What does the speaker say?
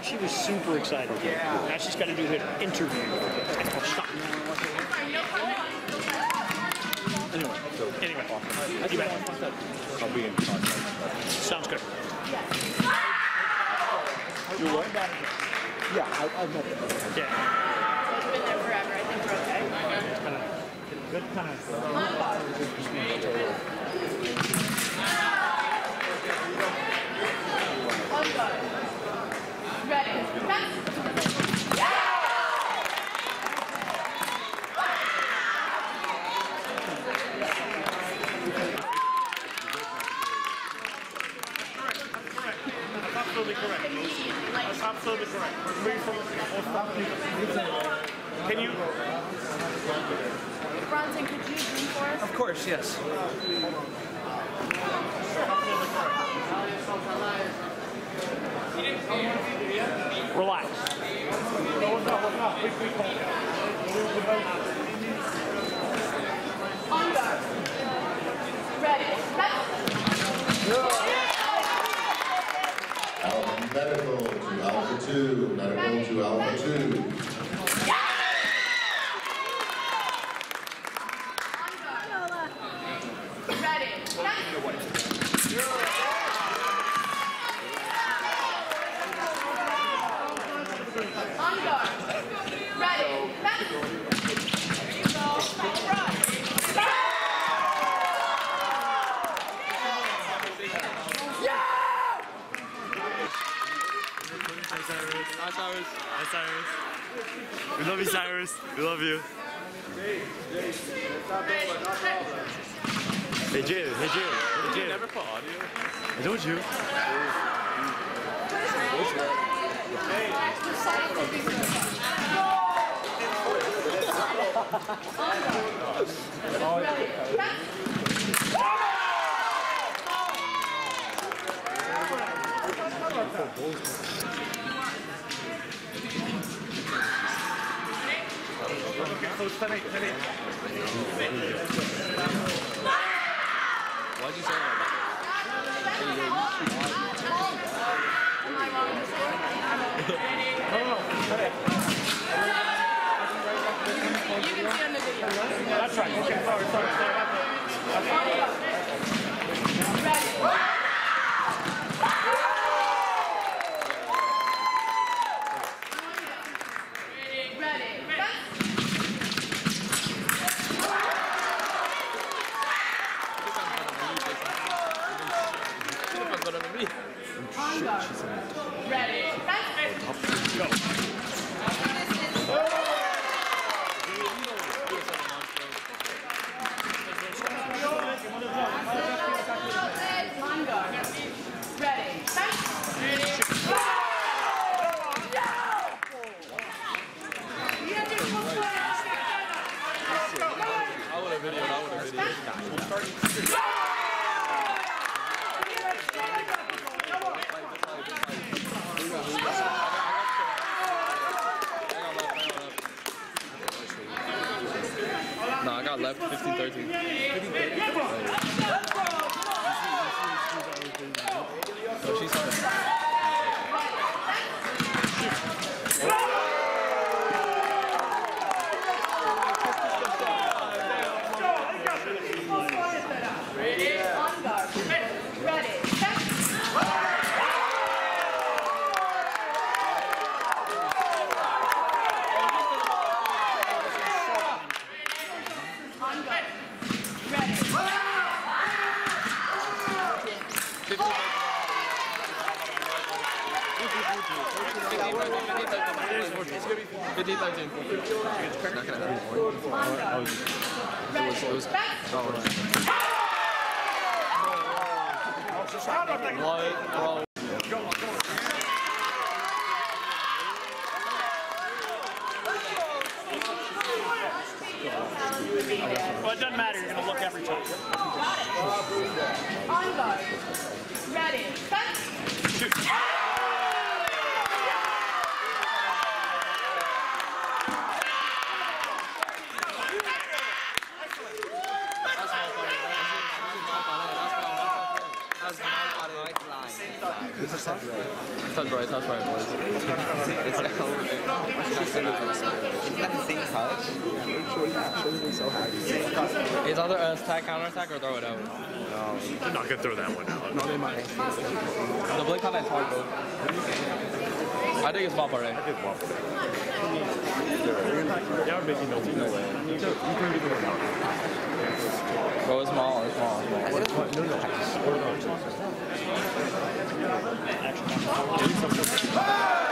She was super excited. Yeah. Now she's got to do her interview. Anyway, I'll be in contact. Sounds good. You what? Yeah, I've met them. Yeah. It's been there forever. I think we're okay. Good time. Ready. That's absolutely correct. Can you? Bronson, could you bring for us? Of course, yes. Relax. On guard. Ready. Alphabetical to alpha 2. Medical to alpha 2. Hi Cyrus. We love you, Cyrus. We love you. Hey Jim. Hey Jim. Never put audio. I told you. Why'd you say that? You can see on the video. That's right. Okay, sorry. Ready? Left 15-13. Oh, she's hard. Ready. Well, it doesn't matter. You're going to look every time. Got it. On guard. Ready. Cut. That's right, boys. It's a color. It's either a attack, counter attack, or throw it out. No, they're not gonna throw that one out. No, they might. The blink on that's hard though. I think it's pop already. I think pop. That would make you melty. No way. Go small, it's small. What is what? No. Action.